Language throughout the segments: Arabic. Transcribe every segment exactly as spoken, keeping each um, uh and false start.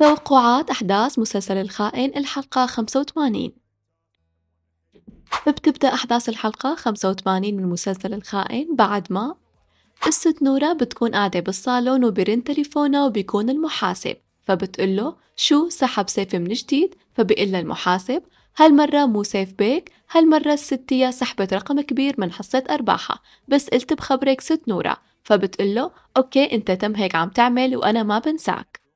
توقعات أحداث مسلسل الخائن الحلقة خمسة وثمانين. بتبدأ أحداث الحلقة خمسة وثمانين من مسلسل الخائن بعد ما الست نورا بتكون قاعدة بالصالون وبرن تليفونه وبيكون المحاسب، فبتقله شو سحب سيف من جديد؟ فبيقلها المحاسب هالمرة مو سيف بيك، هالمرة الست تيا سحبت رقم كبير من حصة أرباحها، بس قلت بخبرك ست نورا. فبتقله أوكي أنت تم هيك عم تعمل وأنا ما بنساك.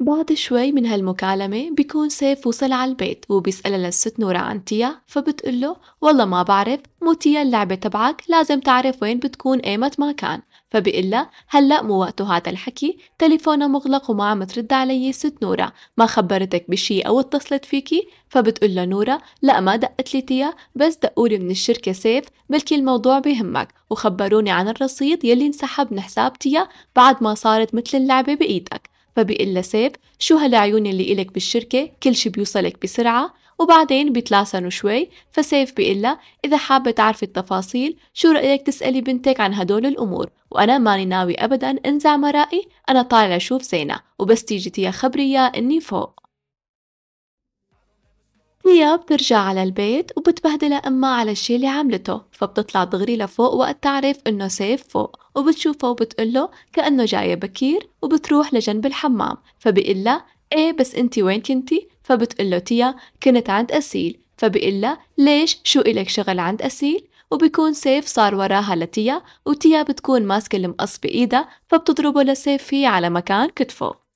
بعد شوي من هالمكالمة بيكون سيف وصل على البيت وبيسألها للست نورا عن تيا، فبتقله والله ما بعرف، مو تيا اللعبة تبعك، لازم تعرف وين بتكون ايمت ما كان. فبيقلها هلأ مو وقته هذا الحكي، تليفونه مغلق وما عم ترد علي ست نورا، ما خبرتك بشي أو اتصلت فيكي؟ فبتقله نورا لا ما دقت لي تيا، بس دقولي من الشركة سيف بلكي الموضوع بيهمك وخبروني عن الرصيد يلي انسحب من حساب تيا بعد ما صارت مثل اللعبة بإيدك. فبيقلها سيف شو هالعيون اللي إلك بالشركة، كل شي بيوصلك بسرعة. وبعدين بيتلاسنوا شوي، فسيف بيقلها إذا حابة تعرفي التفاصيل شو رأيك تسألي بنتك عن هدول الأمور، وأنا ماني ناوي أبدا انزع مرائي، أنا طالع أشوف زينة وبس تيجي تيا خبرية إني فوق. تيا بترجع على البيت وبتبهدلها أمها على الشي اللي عملته، فبتطلع دغري لفوق وقت تعرف إنه سيف فوق، وبتشوفه وبتقله كأنه جاية بكير وبتروح لجنب الحمام. فبيقلها إيه بس أنتي وين كنتي؟ فبتقله تيا كنت عند أسيل. فبيقلها ليش شو إلك شغل عند أسيل؟ وبيكون سيف صار وراها لتيا، وتيا بتكون ماسكة المقص بإيدها فبتضربه لسيف فيه على مكان كتفه.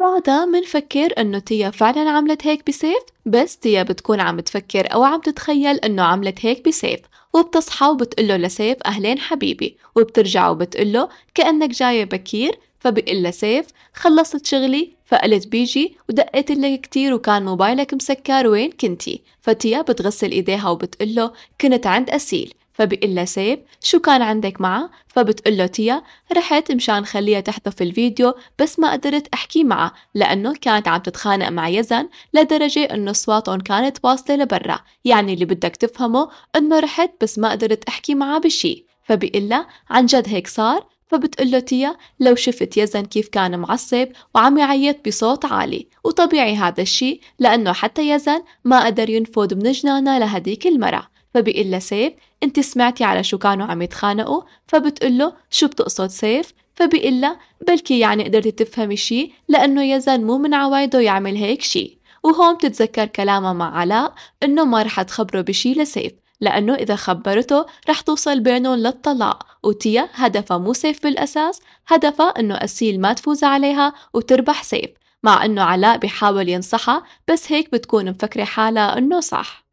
بعدها منفكر انه تيا فعلا عملت هيك بسيف، بس تيا بتكون عم تفكر او عم تتخيل انه عملت هيك بسيف، وبتصحى وبتقله لسيف اهلين حبيبي، وبترجع وبتقله كأنك جاية بكير. فبيقلها سيف خلصت شغلي، فقلت بيجي ودقيت لك كتير وكان موبايلك مسكر وين كنتي؟ فتيا بتغسل ايديها وبتقله كنت عند أسيل. فبيقلها سيف شو كان عندك معه؟ فبتقله تيا رحت مشان خليها تحذف الفيديو بس ما قدرت احكي معه لانه كانت عم تتخانق مع يزن لدرجه انه اصواتهم كانت واصله لبرا، يعني اللي بدك تفهمه انه رحت بس ما قدرت احكي معه بشي. فبيقلها عن جد هيك صار؟ فبتقله تيا لو شفت يزن كيف كان معصب وعم يعيط بصوت عالي، وطبيعي هذا الشي لانه حتى يزن ما قدر ينفض من جنانه لهديك المره. فبيقلها سيف انت سمعتي على شو كانوا عم يتخانقوا؟ فبتقله شو بتقصد سيف؟ فبيقلها بلكي يعني قدرتي تفهمي شي لانه يزن مو من عوايده يعمل هيك شي. وهون بتتذكر كلامها مع علاء انه ما رح تخبره بشي لسيف لانه اذا خبرته رح توصل بينهم للطلاق، وتيا هدفها مو سيف بالاساس، هدفها انه اسيل ما تفوز عليها وتربح سيف، مع انه علاء بيحاول ينصحها بس هيك بتكون مفكره حالها انه صح.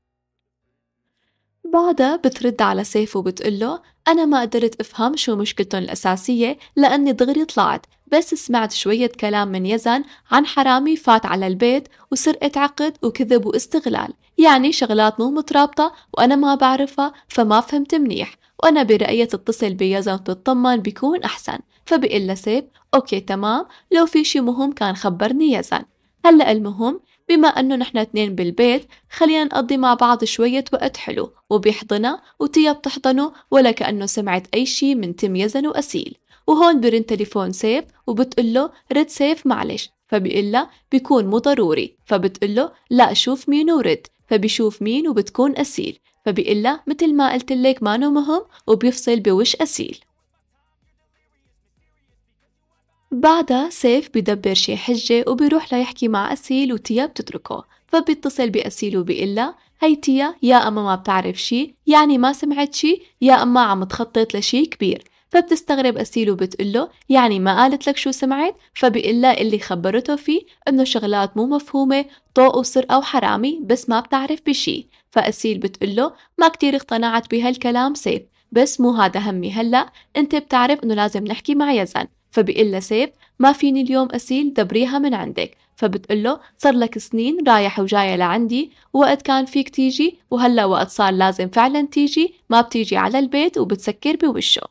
بعدها بترد على سيف وبتقله أنا ما قدرت أفهم شو مشكلتهم الأساسية لأني دغري طلعت، بس سمعت شوية كلام من يزن عن حرامي فات على البيت وسرقة عقد وكذب واستغلال، يعني شغلات مو مترابطة وأنا ما بعرفها فما فهمت منيح، وأنا برأيي تتصل بيزن وتطمن بيكون أحسن. فبيقلها سيف أوكي تمام، لو في شي مهم كان خبرني يزن. هلأ المهم بما أنه نحن اثنين بالبيت خلينا نقضي مع بعض شوية وقت حلو، وبيحضنها وتيا بتحضنه ولا كأنه سمعت أي شي من تم يزن وأسيل. وهون برن تليفون سيف وبتقله رد سيف معلش. فبيقلها بيكون مو ضروري. فبتقله لا شوف مين ورد. فبيشوف مين وبتكون أسيل. فبيقلها مثل ما قلت لك مانو مهم، وبيفصل بوش أسيل. بعدها سيف بيدبر شي حجة وبيروح ليحكي مع أسيل وتيا بتتركه، فبيتصل بأسيل وبيقلها هي تيا يا أما ما بتعرف شي يعني ما سمعت شي، يا أما عم تخطط لشي كبير. فبتستغرب أسيل وبتقله يعني ما قالت لك شو سمعت؟ فبيقلها اللي خبرته فيه إنه شغلات مو مفهومة طوق وسرقة وحرامي بس ما بتعرف بشي. فأسيل بتقله ما كتير اقتنعت بهالكلام سيف، بس مو هذا همي هلأ، أنت بتعرف إنه لازم نحكي مع يزن. فبيقلها سيف ما فيني اليوم أسيل دبريها من عندك. فبتقله صار لك سنين رايح وجاية لعندي، وقت كان فيك تيجي وهلا وقت صار لازم فعلا تيجي، ما بتيجي على البيت، وبتسكر بوشه.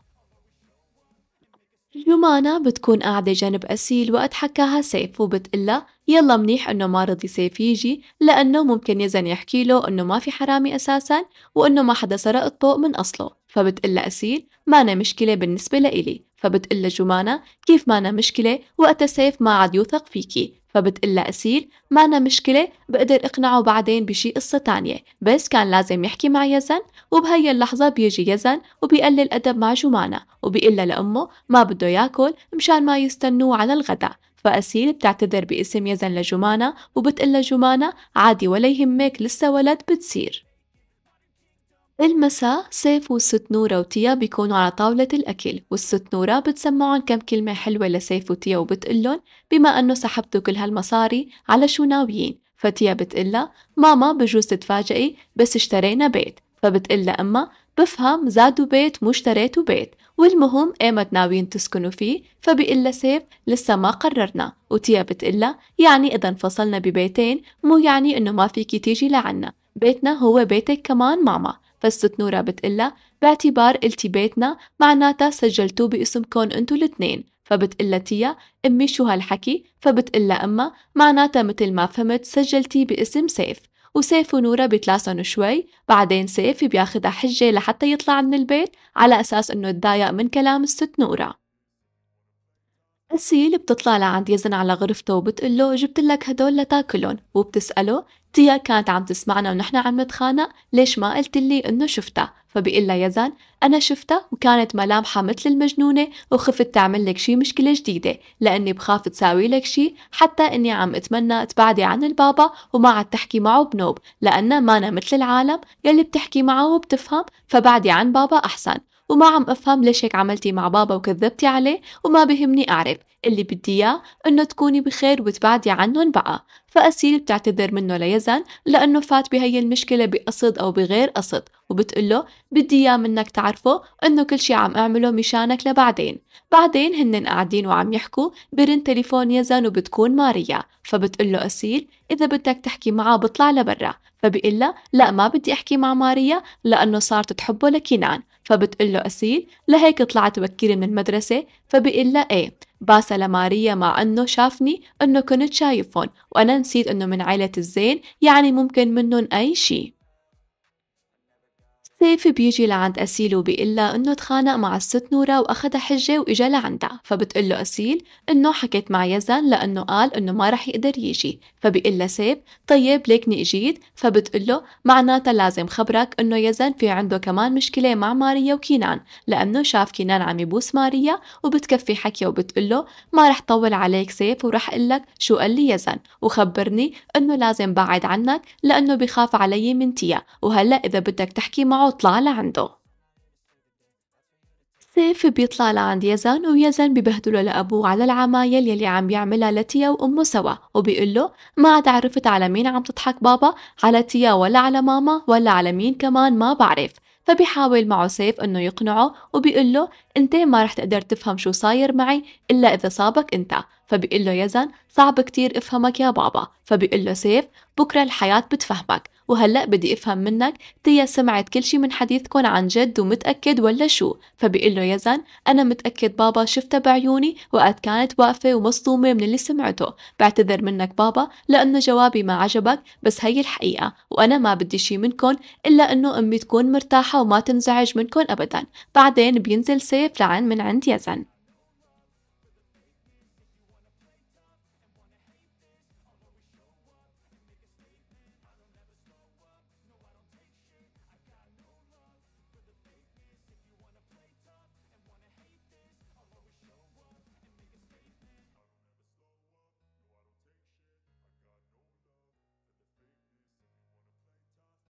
جمانة بتكون قاعدة جنب أسيل وقت حكاها سيف وبتقلها يلا منيح انه ما رضي سيف يجي لانه ممكن يزن يحكي له انه ما في حرامي اساسا وانه ما حدا سرق الطوق من اصله. فبتقلها أسيل ما أنا مشكلة بالنسبة لإلي. فبتقله جمانة كيف مانا مشكلة، وقت سيف ما عاد يوثق فيكي، فبتقله أسيل مانا مشكلة بقدر اقنعه بعدين بشي قصة تانية، بس كان لازم يحكي مع يزن. وبهي اللحظة بيجي يزن وبيقلل الأدب مع جمانة وبيقلها لأمه ما بده ياكل مشان ما يستنوه على الغداء، فأسيل بتعتذر باسم يزن لجمانة وبتقلها جمانة عادي ولا يهمك لسه ولد بتصير. المساء سيف والست نورا وتيا بيكونوا على طاولة الأكل، والست نورا بتسمعن كم كلمة حلوة لسيف وتيا وبتقلن بما أنه سحبتوا كل هالمصاري على شو ناويين، فتيا بتقلها ماما بجوز تتفاجئي بس اشترينا بيت، فبتقلها أما بفهم زادوا بيت مو اشتريتوا بيت، والمهم ايمت ناويين تسكنوا فيه، فبيقلها سيف لسه ما قررنا، وتيا بتقلها يعني إذا انفصلنا ببيتين مو يعني إنه ما فيكي تيجي لعنا، بيتنا هو بيتك كمان ماما. فالست نورا بتقلها باعتبار قلتي بيتنا معناتها سجلتوه باسمكن انتو الاثنين، فبتقلها تيا امي شو هالحكي، فبتقلها اما معناتها مثل ما فهمت سجلتي باسم سيف، وسيف ونورا بيتلاسنوا شوي، بعدين سيف بياخدها حجة لحتى يطلع من البيت على اساس انه اتضايق من كلام الست نورا. أسيل بتطلع لعند يزن على غرفته وبتقله جبتلك هدول لتاكلن، وبتسأله تيا كانت عم تسمعنا ونحن عم نتخانق ليش ما قلتلي انه شفتها، فبيقلها يزن انا شفتها وكانت ملامحها مثل المجنونة وخفت تعمل لك شي مشكلة جديدة، لاني بخاف تساوي لك شي، حتى اني عم اتمنى تبعدي عن البابا وما عاد تحكي معه بنوب، لانه ما أنا مثل العالم يلي بتحكي معه وبتفهم، فبعدي عن بابا احسن، وما عم افهم ليش هيك عملتي مع بابا وكذبتي عليه، وما بهمني اعرف، اللي بدي اياه انه تكوني بخير وتبعدي عنهم بقى. فاسيل بتعتذر منه ليزن لانه فات بهي المشكله بقصد او بغير قصد، وبتقله بدي اياه منك تعرفه انه كل شي عم اعمله مشانك لبعدين. بعدين هن قاعدين وعم يحكوا برن تليفون يزن وبتكون ماريا، فبتقله اسيل اذا بدك تحكي معه بطلع لبرا، فبيقلها لا ما بدي احكي مع ماريا لانه صارت تحبه لكينان، فبتقله أسيل لهيك طلعت بكير من المدرسة، فبيقلها ايه باسة لماريا مع انه شافني انه كنت شايفهم وانا نسيت انه من عائلة الزين يعني ممكن منهم اي شي. سيف بيجي لعند أسيل وبيقلها انه تخانق مع الست نورا واخدها حجة واجا لعندها، فبتقله أسيل انه حكيت مع يزن لانه قال انه ما رح يقدر يجي، فبيقلها سيف طيب ليكني اجيت، فبتقله معناتها لازم خبرك انه يزن في عنده كمان مشكلة مع ماريا وكينان لانه شاف كينان عم يبوس ماريا، وبتكفي حكيه وبتقله ما رح طول عليك سيف ورح قلك شو قال لي يزن، وخبرني انه لازم بعد عنك لانه بخاف علي من تيا، وهلا اذا بدك تحكي معه طلع لعنده. سيف بيطلع لعند يزن ويزن ببهدله لأبوه على العمايل يلي عم يعملها لتيا وأمه سوا، وبيقله ما عاد عرفت على مين عم تضحك بابا، على تيا ولا على ماما ولا على مين كمان ما بعرف. فبيحاول معه سيف انه يقنعه وبيقله انت ما رح تقدر تفهم شو صاير معي الا اذا صابك انت، فبيقله يزن صعب كتير افهمك يا بابا، فبيقله سيف بكره الحياة بتفهمك، وهلأ بدي افهم منك تيا سمعت كل شي من حديثكن عن جد ومتأكد ولا شو، فبيقله يزن انا متأكد بابا شفتها بعيوني وقت كانت واقفة ومصدومة من اللي سمعته، بعتذر منك بابا لانه جوابي ما عجبك بس هي الحقيقة، وانا ما بدي شي منكن الا انه امي تكون مرتاحة وما تنزعج منكن ابدا. بعدين بينزل سيف لعن من عند يزن.